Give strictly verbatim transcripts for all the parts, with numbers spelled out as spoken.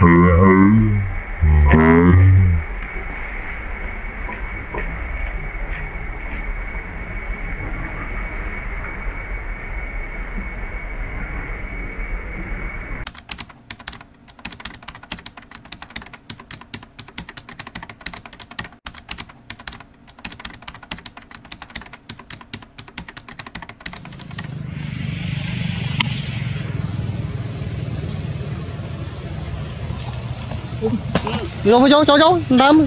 Vô vô vô vô đâm.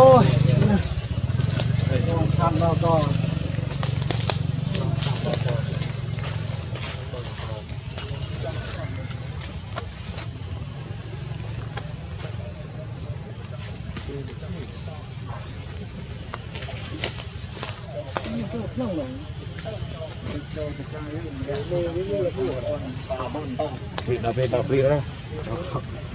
Ôi tham bao to thì nó về đọc đi đó. Vô vô vô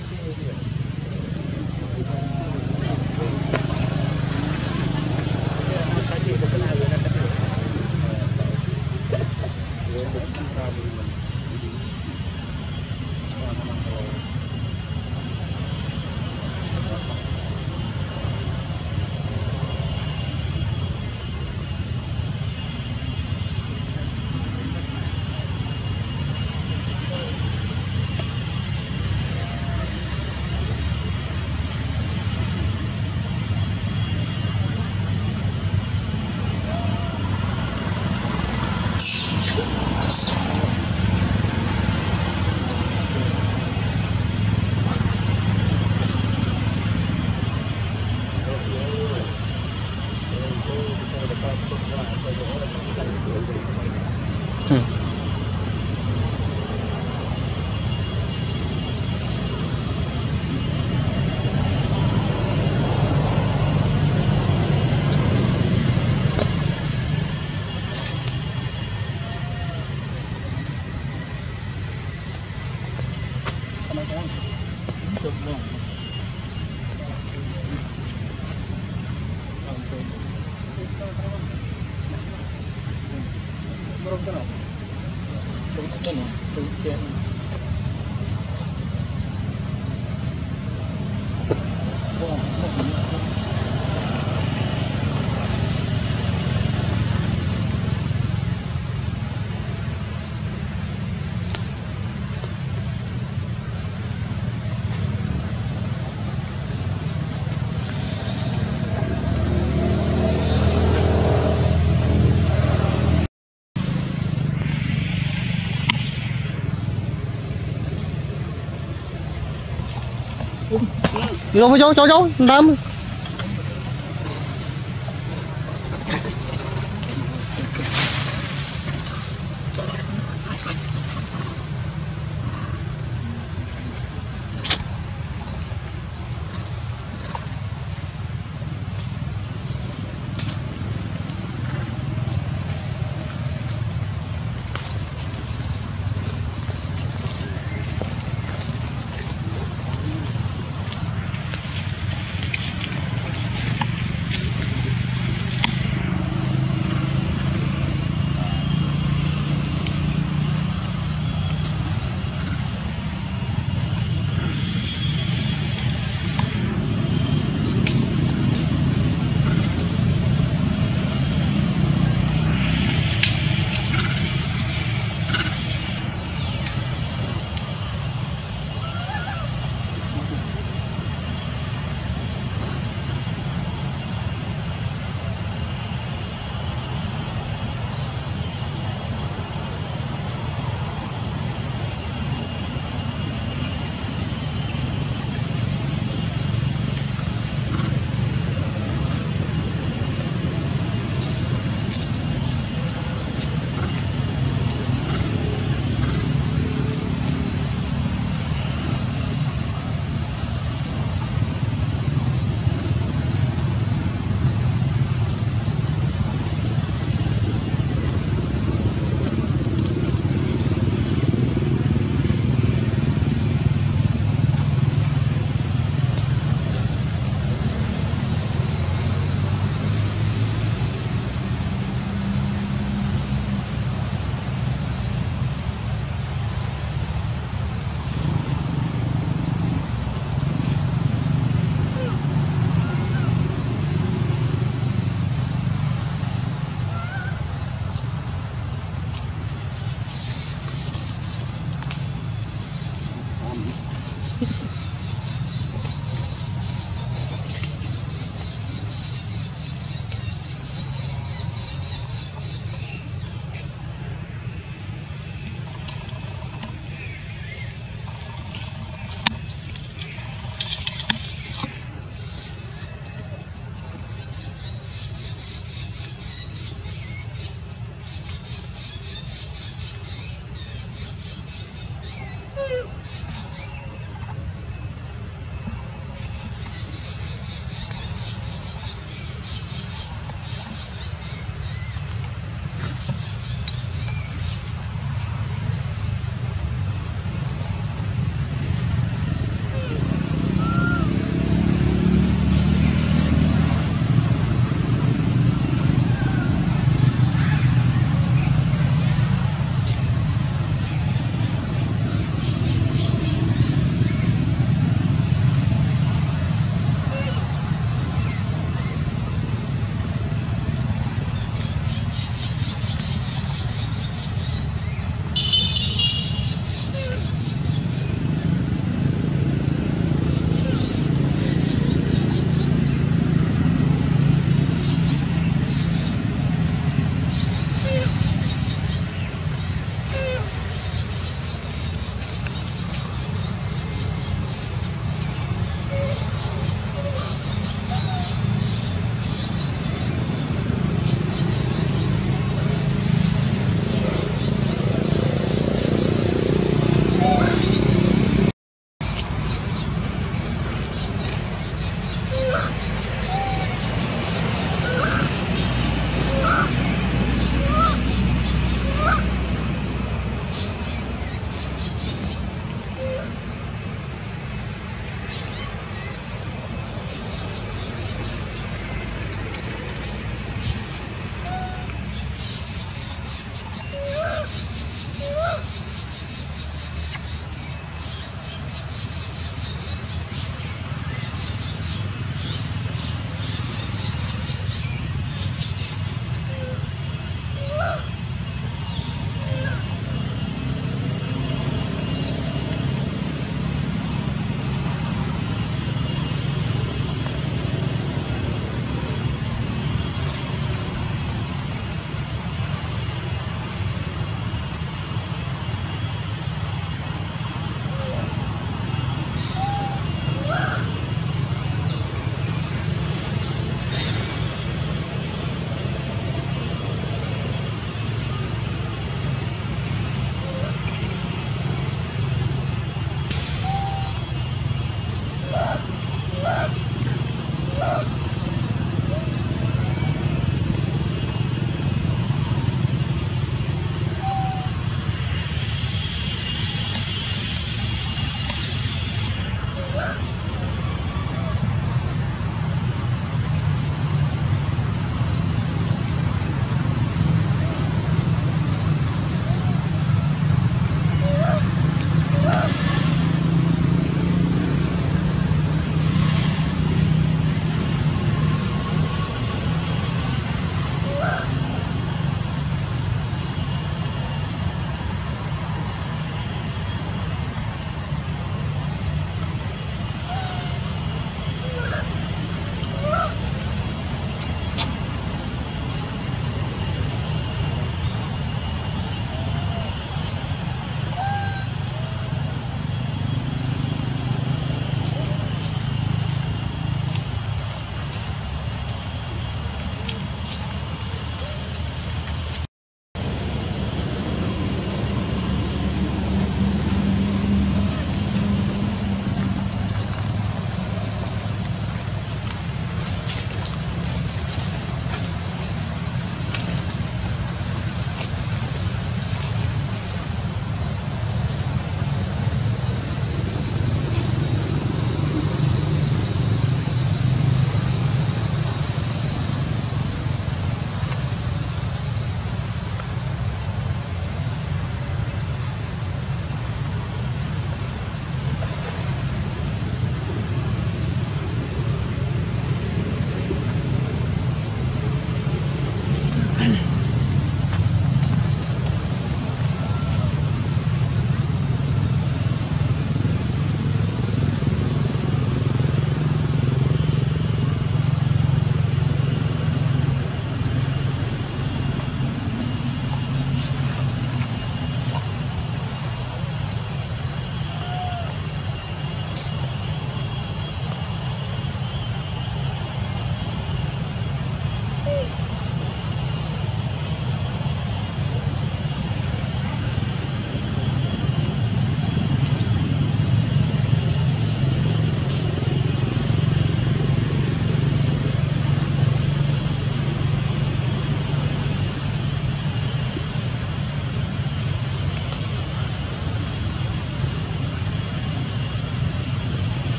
vô đâm.